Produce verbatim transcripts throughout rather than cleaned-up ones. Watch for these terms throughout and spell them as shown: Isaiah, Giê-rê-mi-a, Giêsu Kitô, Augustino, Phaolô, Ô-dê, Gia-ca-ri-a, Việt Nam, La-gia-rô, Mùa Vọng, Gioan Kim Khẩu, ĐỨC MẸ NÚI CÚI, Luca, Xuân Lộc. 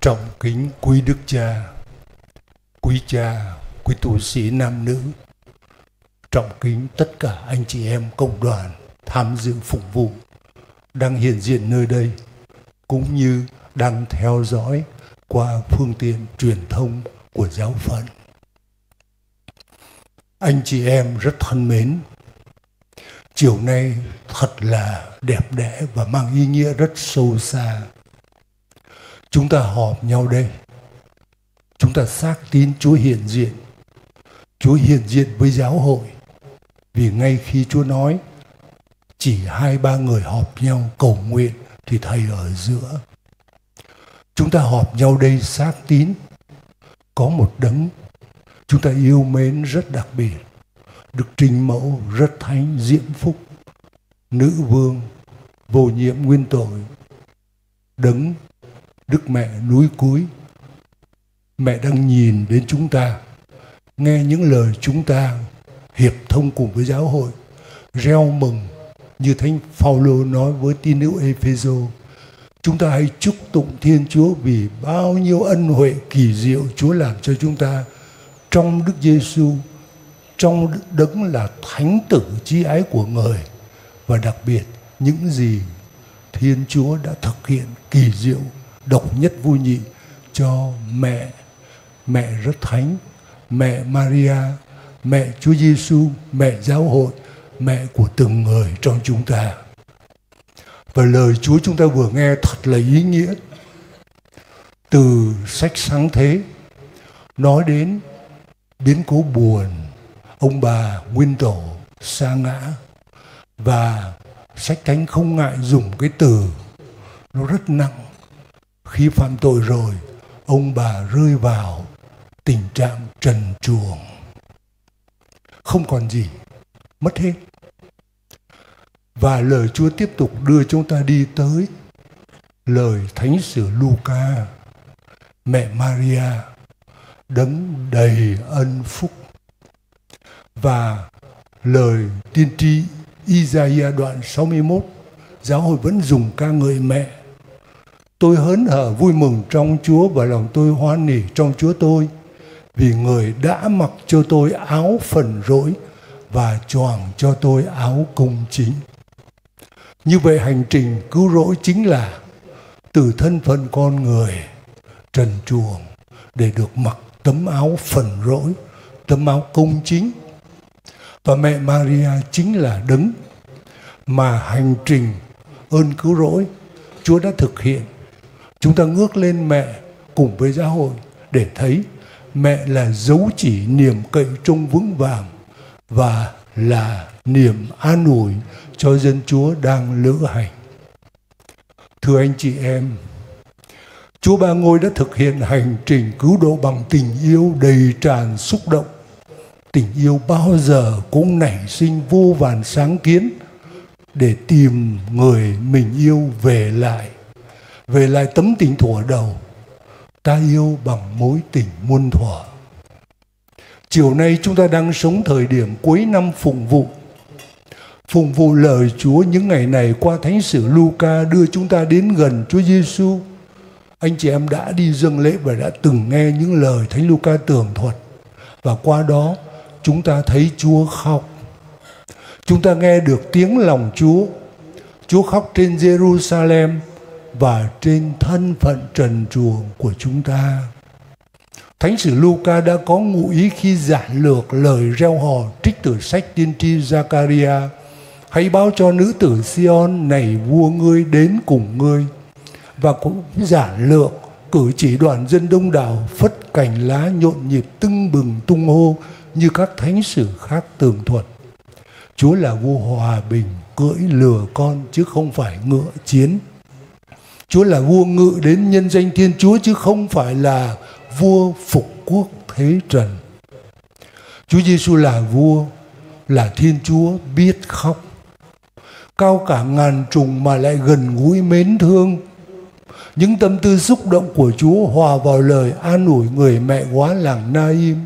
Trọng kính quý đức cha, quý cha, quý tu sĩ nam nữ, trọng kính tất cả anh chị em công đoàn tham dự phục vụ đang hiện diện nơi đây, cũng như đang theo dõi qua phương tiện truyền thông của giáo phận. Anh chị em rất thân mến, chiều nay thật là đẹp đẽ và mang ý nghĩa rất sâu xa. Chúng ta họp nhau đây, chúng ta xác tín Chúa hiện diện, Chúa hiện diện với giáo hội. Vì ngay khi Chúa nói chỉ hai ba người họp nhau cầu nguyện thì Thầy ở giữa. Chúng ta họp nhau đây xác tín có một đấng chúng ta yêu mến rất đặc biệt, được trình mẫu rất thánh diễm phúc, nữ vương vô nhiễm nguyên tội, đấng Đức Mẹ núi cúi. Mẹ đang nhìn đến chúng ta, nghe những lời chúng ta hiệp thông cùng với giáo hội, reo mừng như Thánh Phaolô nói với tín hữu Êphêsô. Chúng ta hãy chúc tụng Thiên Chúa vì bao nhiêu ân huệ kỳ diệu Chúa làm cho chúng ta trong Đức Giêsu, trong đấng là Thánh Tử chí ái của Người, và đặc biệt những gì Thiên Chúa đã thực hiện kỳ diệu, độc nhất vô nhị cho mẹ, mẹ rất thánh, mẹ Maria, mẹ Chúa Giêsu, mẹ giáo hội, mẹ của từng người trong chúng ta. Và lời Chúa chúng ta vừa nghe thật là ý nghĩa. Từ sách Sáng Thế nói đến biến cố buồn ông bà nguyên tổ sa ngã, và sách Thánh không ngại dùng cái từ nó rất nặng. Khi phạm tội rồi, ông bà rơi vào tình trạng trần truồng, không còn gì, mất hết. Và lời Chúa tiếp tục đưa chúng ta đi tới lời Thánh Sử Luca, mẹ Maria, đấng đầy ân phúc, và lời tiên tri Isaiah đoạn sáu mươi mốt. Giáo hội vẫn dùng ca ngợi mẹ. Tôi hớn hở vui mừng trong Chúa và lòng tôi hoan hỉ trong Chúa tôi, vì Người đã mặc cho tôi áo phần rỗi và choàng cho tôi áo công chính. Như vậy hành trình cứu rỗi chính là từ thân phận con người trần truồng để được mặc tấm áo phần rỗi, tấm áo công chính. Và mẹ Maria chính là đấng mà hành trình ơn cứu rỗi Chúa đã thực hiện. Chúng ta ngước lên mẹ cùng với giáo hội để thấy mẹ là dấu chỉ niềm cậy trông vững vàng và là niềm an ủi cho dân Chúa đang lữ hành. Thưa anh chị em, Chúa Ba Ngôi đã thực hiện hành trình cứu độ bằng tình yêu đầy tràn xúc động. Tình yêu bao giờ cũng nảy sinh vô vàn sáng kiến để tìm người mình yêu về lại, về lại tấm tình thuở đầu, ta yêu bằng mối tình muôn thuở. Chiều nay chúng ta đang sống thời điểm cuối năm phụng vụ. Phụng vụ lời Chúa những ngày này qua Thánh Sử Luca đưa chúng ta đến gần Chúa Giêsu. Anh chị em đã đi dâng lễ và đã từng nghe những lời Thánh Luca tường thuật. Và qua đó chúng ta thấy Chúa khóc. Chúng ta nghe được tiếng lòng Chúa. Chúa khóc trên Giê-ru-sa-lem và trên thân phận trần truồng của chúng ta. Thánh Sử Luca đã có ngụ ý khi giản lược lời reo hò trích từ sách tiên tri Gia-ca-ri-a: hãy báo cho nữ tử Si-on, này vua ngươi đến cùng ngươi. Và cũng giản lược cử chỉ đoàn dân đông đảo phất cành lá nhộn nhịp tưng bừng tung hô như các thánh sử khác tường thuật. Chúa là vua hòa bình, cưỡi lừa con chứ không phải ngựa chiến. Chúa là vua ngự đến nhân danh Thiên Chúa chứ không phải là vua phục quốc thế trần. Chúa Giêsu là vua, là Thiên Chúa biết khóc, cao cả ngàn trùng mà lại gần gũi mến thương. Những tâm tư xúc động của Chúa hòa vào lời an ủi người mẹ quá làng Na-im: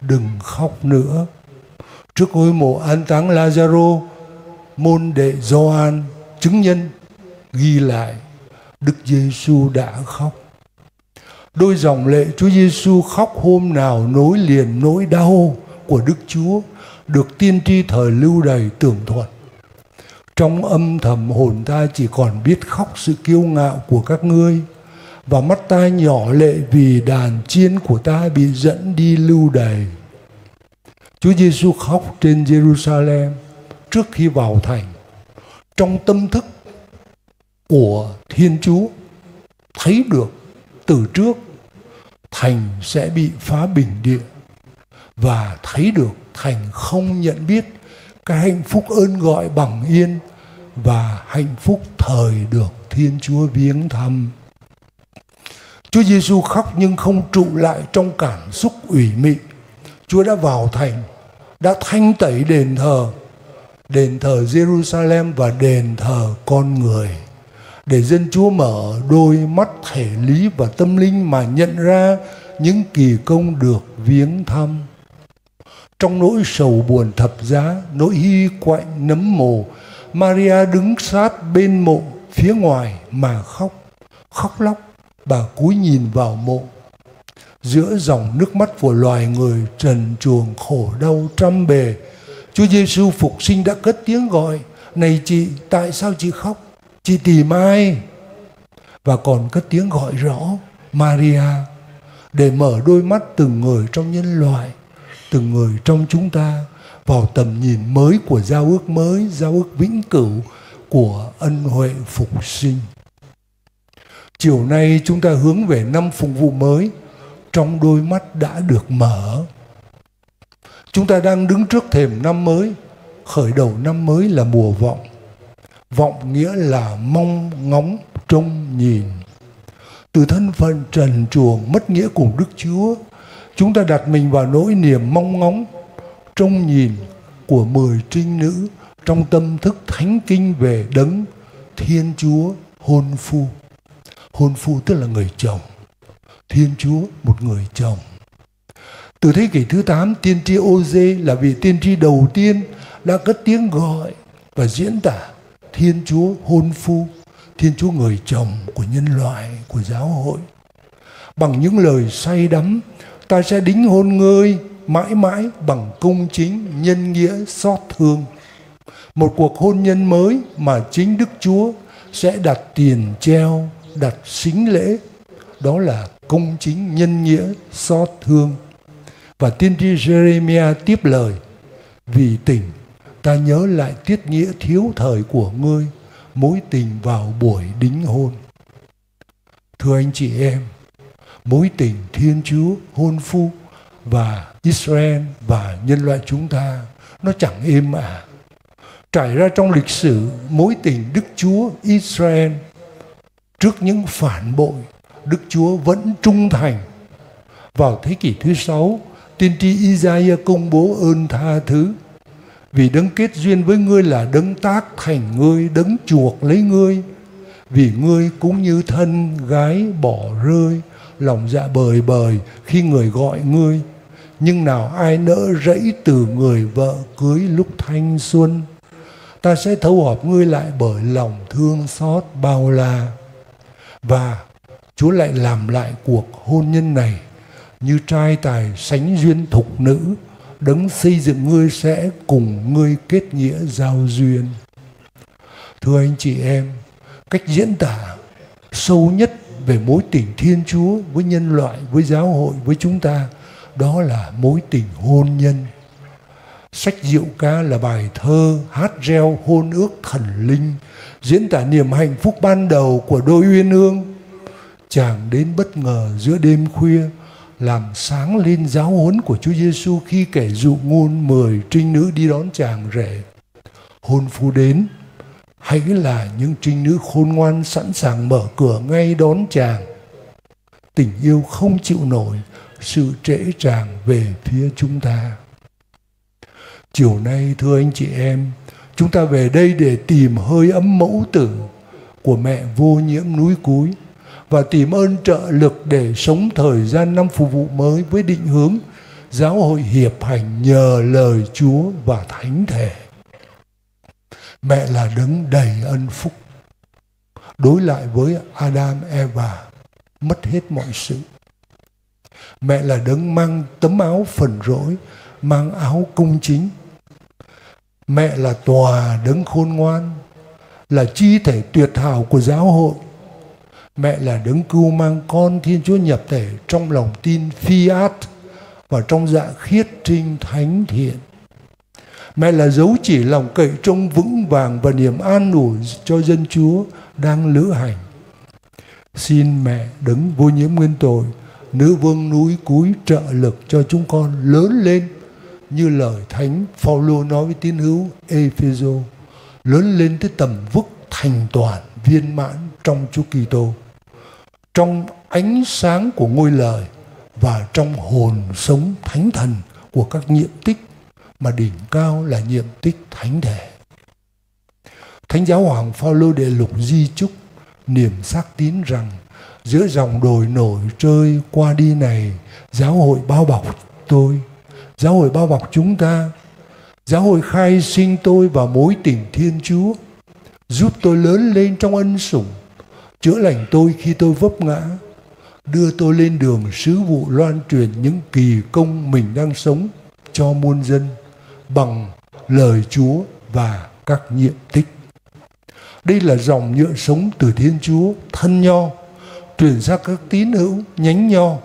đừng khóc nữa. Trước ngôi mộ an táng La-gia-rô, môn đệ Gioan chứng nhân ghi lại Đức Giêsu đã khóc. Đôi dòng lệ Chúa Giêsu khóc hôm nào nối liền nỗi đau của Đức Chúa được tiên tri thời Lưu Đày tường thuật. Trong âm thầm hồn ta chỉ còn biết khóc sự kiêu ngạo của các ngươi, và mắt ta nhỏ lệ vì đàn chiên của ta bị dẫn đi Lưu Đày. Chúa Giêsu khóc trên Jerusalem trước khi vào thành. Trong tâm thức của Thiên Chúa thấy được từ trước thành sẽ bị phá bình địa, và thấy được thành không nhận biết cái hạnh phúc ơn gọi bằng yên và hạnh phúc thời được Thiên Chúa viếng thăm. Chúa Giêsu khóc nhưng không trụ lại trong cảm xúc ủy mị. Chúa đã vào thành, đã thanh tẩy đền thờ, đền thờ Jerusalem và đền thờ con người, để dân Chúa mở đôi mắt thể lý và tâm linh mà nhận ra những kỳ công được viếng thăm. Trong nỗi sầu buồn thập giá, nỗi hy quạnh nấm mồ, Maria đứng sát bên mộ phía ngoài mà khóc, khóc lóc. Bà cúi nhìn vào mộ. Giữa dòng nước mắt của loài người trần truồng khổ đau trăm bề, Chúa Giêsu phục sinh đã cất tiếng gọi: "Này chị, tại sao chị khóc? Chị tìm ai?" Và còn cất tiếng gọi rõ: "Maria", để mở đôi mắt từng người trong nhân loại, từng người trong chúng ta vào tầm nhìn mới của giao ước mới, giao ước vĩnh cửu của ân huệ phục sinh. Chiều nay chúng ta hướng về năm phục vụ mới trong đôi mắt đã được mở. Chúng ta đang đứng trước thềm năm mới. Khởi đầu năm mới là mùa vọng. Vọng nghĩa là mong ngóng trông nhìn. Từ thân phận trần truồng mất nghĩa cùng Đức Chúa, chúng ta đặt mình vào nỗi niềm mong ngóng trông nhìn của mười trinh nữ trong tâm thức thánh kinh về đấng Thiên Chúa hôn phu. Hôn phu tức là người chồng, Thiên Chúa một người chồng. Từ thế kỷ thứ tám, tiên tri Ô-dê là vị tiên tri đầu tiên đã cất tiếng gọi và diễn tả Thiên Chúa hôn phu, Thiên Chúa người chồng của nhân loại, của giáo hội. Bằng những lời say đắm: "Ta sẽ đính hôn ngươi mãi mãi bằng công chính, nhân nghĩa, xót thương." Một cuộc hôn nhân mới mà chính Đức Chúa sẽ đặt tiền treo, đặt sính lễ, đó là công chính, nhân nghĩa, xót thương. Và tiên tri Giê-rê-mi-a tiếp lời: "Vì tình ta nhớ lại tiết nghĩa thiếu thời của ngươi, mối tình vào buổi đính hôn." Thưa anh chị em, mối tình Thiên Chúa hôn phu và Israel và nhân loại chúng ta nó chẳng êm ả. À. Trải ra trong lịch sử, mối tình Đức Chúa Israel trước những phản bội, Đức Chúa vẫn trung thành. Vào thế kỷ thứ sáu, tiên tri Isaiah công bố ơn tha thứ: "Vì đấng kết duyên với ngươi là đấng tác thành ngươi, đấng chuộc lấy ngươi. Vì ngươi cũng như thân gái bỏ rơi, lòng dạ bời bời khi người gọi ngươi. Nhưng nào ai nỡ rẫy từ người vợ cưới lúc thanh xuân. Ta sẽ thâu họp ngươi lại bởi lòng thương xót bao la." Và Chúa lại làm lại cuộc hôn nhân này như trai tài sánh duyên thục nữ. Đấng xây dựng ngươi sẽ cùng ngươi kết nghĩa giao duyên. Thưa anh chị em, cách diễn tả sâu nhất về mối tình Thiên Chúa với nhân loại, với giáo hội, với chúng ta, đó là mối tình hôn nhân. Sách Diệu Ca là bài thơ hát reo hôn ước thần linh, diễn tả niềm hạnh phúc ban đầu của đôi uyên ương. Chàng đến bất ngờ giữa đêm khuya, làm sáng lên giáo huấn của Chúa Giêsu khi kể dụ ngôn mười trinh nữ đi đón chàng rể. Hôn phu đến, hãy là những trinh nữ khôn ngoan sẵn sàng mở cửa ngay đón chàng. Tình yêu không chịu nổi sự trễ tràng về phía chúng ta. Chiều nay thưa anh chị em, chúng ta về đây để tìm hơi ấm mẫu tử của mẹ vô nhiễm núi cúi, và tìm ơn trợ lực để sống thời gian năm phục vụ mới với định hướng giáo hội hiệp hành nhờ lời Chúa và Thánh Thể. Mẹ là đấng đầy ân phúc. Đối lại với Adam Eva, mất hết mọi sự, Mẹ là đấng mang tấm áo phần rỗi, mang áo công chính. Mẹ là tòa đấng khôn ngoan, là chi thể tuyệt hảo của giáo hội. Mẹ là đấng cưu mang con Thiên Chúa nhập thể trong lòng tin Fiat và trong dạ khiết trinh thánh thiện. Mẹ là dấu chỉ lòng cậy trông vững vàng và niềm an ủi cho dân Chúa đang lữ hành. Xin mẹ đấng vô nhiễm nguyên tội, nữ vương núi cúi trợ lực cho chúng con lớn lên như lời thánh Phaolô nói với tín hữu Êphêsô, lớn lên tới tầm vóc thành toàn viên mãn trong Chúa Kitô, trong ánh sáng của ngôi lời và trong hồn sống thánh thần của các nhiệm tích, mà đỉnh cao là nhiệm tích thánh thể. Thánh giáo hoàng Phaolô đệ lục di chúc niềm xác tín rằng giữa dòng đồi nổi trôi qua đi này, giáo hội bao bọc tôi, giáo hội bao bọc chúng ta, giáo hội khai sinh tôi vào mối tình Thiên Chúa, giúp tôi lớn lên trong ân sủng, chữa lành tôi khi tôi vấp ngã, đưa tôi lên đường sứ vụ loan truyền những kỳ công mình đang sống cho muôn dân bằng lời Chúa và các nhiệm tích. Đây là dòng nhựa sống từ Thiên Chúa thân nho truyền ra các tín hữu nhánh nho.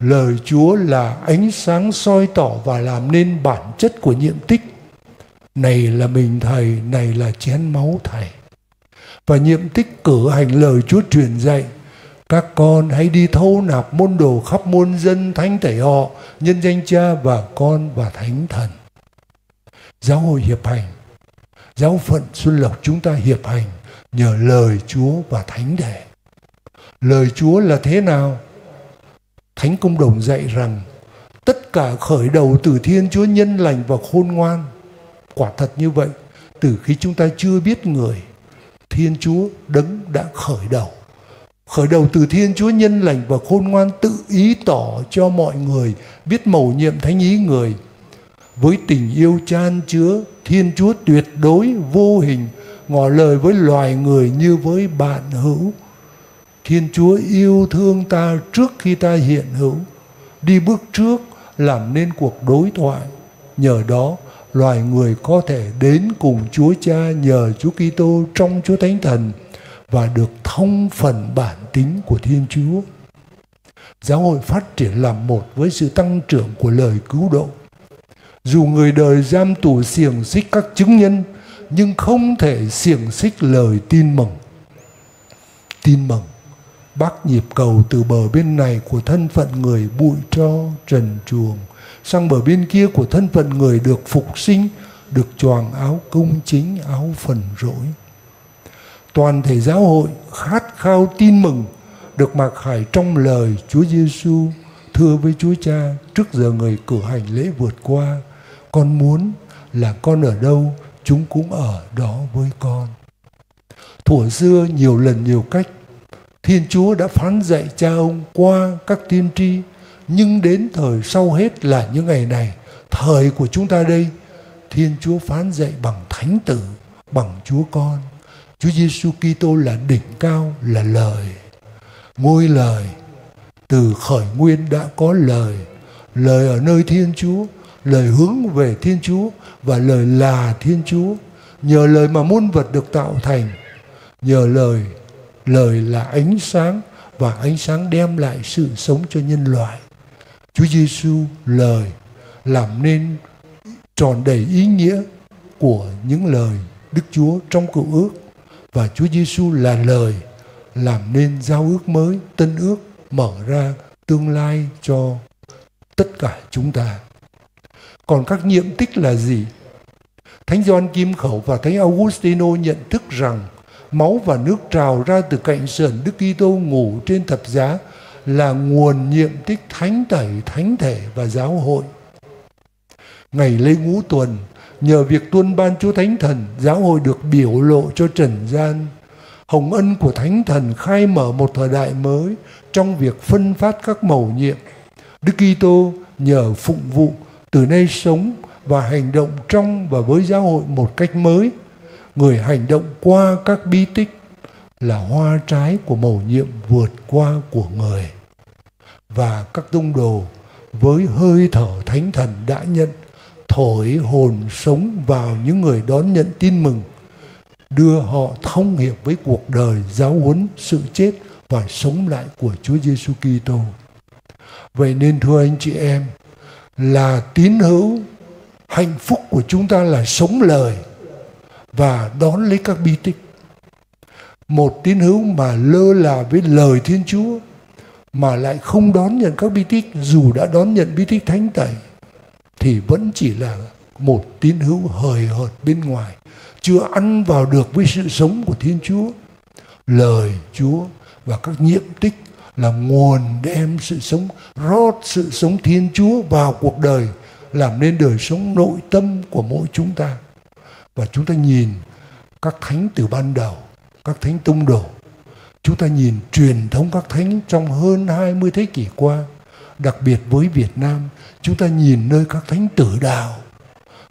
Lời Chúa là ánh sáng soi tỏ và làm nên bản chất của nhiệm tích. Này là mình Thầy, này là chén máu Thầy. Và nhiệm tích cử hành lời Chúa truyền dạy: các con hãy đi thâu nạp môn đồ khắp muôn dân, thánh tẩy họ nhân danh Cha và Con và Thánh Thần. Giáo hội hiệp hành, giáo phận Xuân Lộc chúng ta hiệp hành nhờ lời Chúa và thánh thể. Lời Chúa là thế nào? Thánh Công đồng dạy rằng tất cả khởi đầu từ Thiên Chúa nhân lành và khôn ngoan. Quả thật như vậy, từ khi chúng ta chưa biết người, Thiên Chúa đấng đã khởi đầu. Khởi đầu từ Thiên Chúa nhân lành và khôn ngoan tự ý tỏ cho mọi người biết mầu nhiệm thánh ý người. Với tình yêu chan chứa, Thiên Chúa tuyệt đối vô hình ngỏ lời với loài người như với bạn hữu. Thiên Chúa yêu thương ta trước khi ta hiện hữu, đi bước trước làm nên cuộc đối thoại. Nhờ đó, loài người có thể đến cùng Chúa Cha nhờ Chúa Kitô trong Chúa Thánh Thần và được thông phần bản tính của Thiên Chúa. Giáo hội phát triển làm một với sự tăng trưởng của lời cứu độ. Dù người đời giam tù xiềng xích các chứng nhân, nhưng không thể xiềng xích lời tin mừng. Tin mừng bác nhịp cầu từ bờ bên này của thân phận người bụi tro trần truồng sang bờ bên kia của thân phận người được phục sinh, được choàng áo công chính, áo phần rỗi. Toàn thể giáo hội khát khao tin mừng được mặc khải trong lời Chúa Giêsu thưa với Chúa Cha trước giờ Người cử hành lễ vượt qua: con muốn là con ở đâu, chúng cũng ở đó với con. Thuở xưa nhiều lần nhiều cách, Thiên Chúa đã phán dạy cha ông qua các tiên tri, nhưng đến thời sau hết là những ngày này, thời của chúng ta đây, Thiên Chúa phán dạy bằng Thánh Tử, bằng Chúa Con. Chúa Giêsu Kitô là đỉnh cao, là lời. Ngôi lời từ khởi nguyên đã có lời, lời ở nơi Thiên Chúa, lời hướng về Thiên Chúa và lời là Thiên Chúa. Nhờ lời mà muôn vật được tạo thành, nhờ lời. Lời là ánh sáng và ánh sáng đem lại sự sống cho nhân loại. Chúa Giêsu lời làm nên tròn đầy ý nghĩa của những lời Đức Chúa trong Cựu Ước, và Chúa Giêsu là lời làm nên giao ước mới, tân ước mở ra tương lai cho tất cả chúng ta. Còn các nhiệm tích là gì? Thánh Gioan Kim Khẩu và Thánh Augustino nhận thức rằng máu và nước trào ra từ cạnh sườn Đức Kitô ngủ trên thập giá là nguồn nhiệm tích thánh tẩy, thánh thể và giáo hội. Ngày lễ Ngũ Tuần, nhờ việc tuân ban Chúa Thánh Thần, giáo hội được biểu lộ cho trần gian. Hồng ân của Thánh Thần khai mở một thời đại mới trong việc phân phát các mầu nhiệm. Đức Kitô nhờ phụng vụ từ nay sống và hành động trong và với giáo hội một cách mới. Người hành động qua các bí tích là hoa trái của mầu nhiệm vượt qua của Người. và các tông đồ với hơi thở thánh thần đã nhận, thổi hồn sống vào những người đón nhận tin mừng, đưa họ thông hiệp với cuộc đời, giáo huấn sự chết và sống lại của Chúa Giêsu Kitô. Vậy nên thưa anh chị em, là tín hữu, hạnh phúc của chúng ta là sống lời và đón lấy các bi tích. Một tín hữu mà lơ là với lời Thiên Chúa mà lại không đón nhận các bi tích, dù đã đón nhận bi tích thánh tẩy, thì vẫn chỉ là một tín hữu hời hợt bên ngoài, chưa ăn vào được với sự sống của Thiên Chúa. Lời Chúa và các nhiệm tích là nguồn đem sự sống, rót sự sống Thiên Chúa vào cuộc đời, làm nên đời sống nội tâm của mỗi chúng ta. Và chúng ta nhìn các thánh từ ban đầu, các thánh tông đồ, chúng ta nhìn truyền thống các thánh trong hơn hai mươi thế kỷ qua, đặc biệt với Việt Nam, chúng ta nhìn nơi các thánh tử đạo,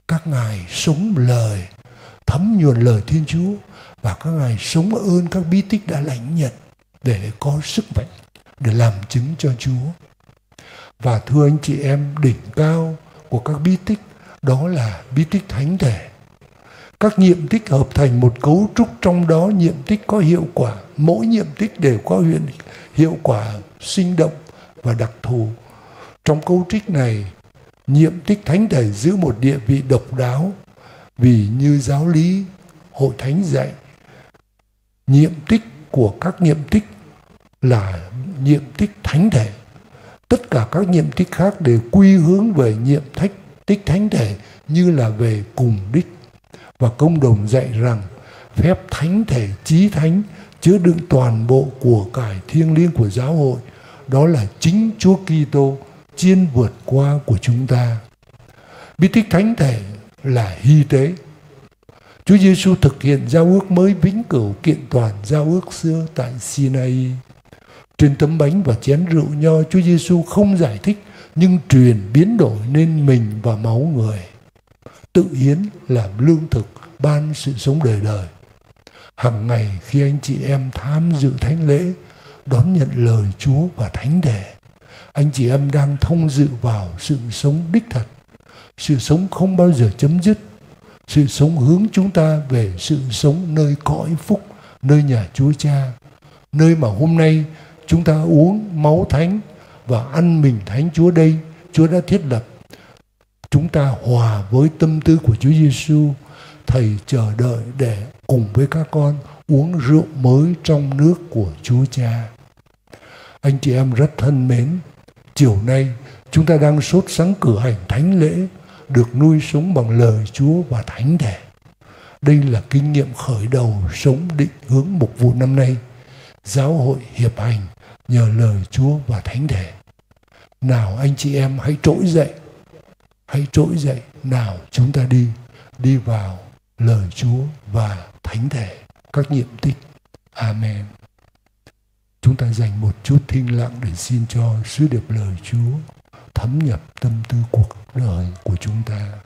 các ngài sống lời, thấm nhuần lời Thiên Chúa, và các ngài sống ơn các bí tích đã lãnh nhận để có sức mạnh để làm chứng cho Chúa. Và thưa anh chị em, đỉnh cao của các bí tích đó là bí tích thánh thể. Các nhiệm tích hợp thành một cấu trúc, trong đó nhiệm tích có hiệu quả, mỗi nhiệm tích đều có hiệu quả sinh động và đặc thù. Trong cấu trúc này, nhiệm tích thánh thể giữ một địa vị độc đáo, vì như giáo lý Hội Thánh dạy, nhiệm tích của các nhiệm tích là nhiệm tích thánh thể. Tất cả các nhiệm tích khác đều quy hướng về nhiệm thách, tích thánh thể như là về cùng đích. Và công đồng dạy rằng phép thánh thể chí thánh chứa đựng toàn bộ của cải thiêng liêng của giáo hội, đó là chính Chúa Kitô chiên vượt qua của chúng ta. Bí tích thánh thể là hy tế. Chúa Giêsu thực hiện giao ước mới vĩnh cửu kiện toàn giao ước xưa tại Sinai. Trên tấm bánh và chén rượu nho, Chúa Giêsu không giải thích nhưng truyền biến đổi nên mình và máu người. Tự hiến làm lương thực, ban sự sống đời đời. Hằng ngày khi anh chị em tham dự thánh lễ, đón nhận lời Chúa và thánh thể, anh chị em đang thông dự vào sự sống đích thật, sự sống không bao giờ chấm dứt, sự sống hướng chúng ta về sự sống nơi cõi phúc, nơi nhà Chúa Cha, nơi mà hôm nay chúng ta uống máu thánh và ăn mình thánh Chúa đây, Chúa đã thiết lập. Chúng ta hòa với tâm tư của Chúa Giêsu, Thầy chờ đợi để cùng với các con uống rượu mới trong nước của Chúa Cha. Anh chị em rất thân mến, chiều nay chúng ta đang sốt sắng cử hành thánh lễ được nuôi sống bằng lời Chúa và thánh thể. Đây là kinh nghiệm khởi đầu sống định hướng mục vụ năm nay, giáo hội hiệp hành nhờ lời Chúa và thánh thể. Nào anh chị em hãy trỗi dậy, hãy trỗi dậy, nào chúng ta đi, đi vào lời Chúa và thánh thể, các nhiệm tích. Amen. Chúng ta dành một chút thinh lặng để xin cho sứ điệp lời Chúa thấm nhập tâm tư cuộc đời của chúng ta.